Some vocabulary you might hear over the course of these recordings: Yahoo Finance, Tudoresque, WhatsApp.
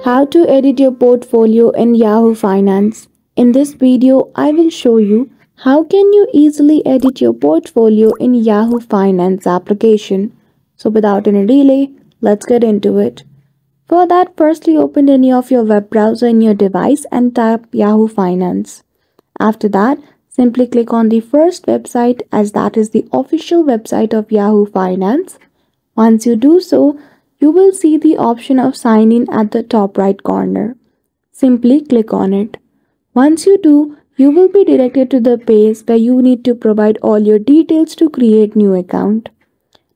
How to edit your portfolio in Yahoo Finance. In this video, I will show you how can you easily edit your portfolio in Yahoo Finance application. So without any delay, let's get into it. For that, firstly open any of your web browser in your device and type Yahoo Finance. After that, simply click on the first website as that is the official website of Yahoo Finance. Once you do so, you will see the option of sign in at the top right corner. Simply click on it. Once you do, you will be directed to the page where you need to provide all your details to create new account.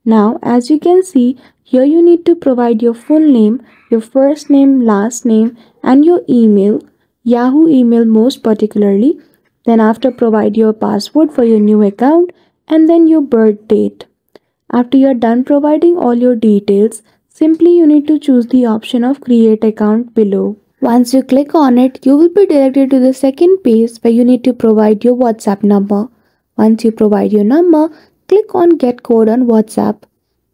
Now, as you can see, here you need to provide your full name, your first name, last name, and your email, Yahoo email most particularly. Then after, provide your password for your new account and then your birth date. After you are done providing all your details, simply you need to choose the option of create account below. Once you click on it, you will be directed to the second page where you need to provide your WhatsApp number. Once you provide your number, click on get code on WhatsApp.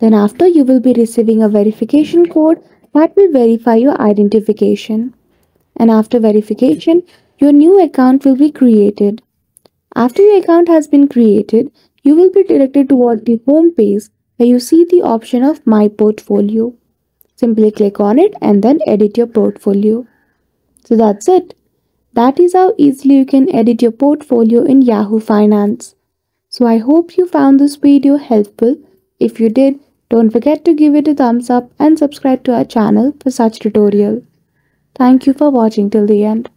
Then after, you will be receiving a verification code that will verify your identification. And after verification, your new account will be created. After your account has been created, you will be directed toward the home page where you see the option of My Portfolio. Simply click on it and then edit your portfolio. So that's it. That is how easily you can edit your portfolio in Yahoo Finance. So I hope you found this video helpful. If you did, don't forget to give it a thumbs up and subscribe to our channel for such tutorial. Thank you for watching till the end.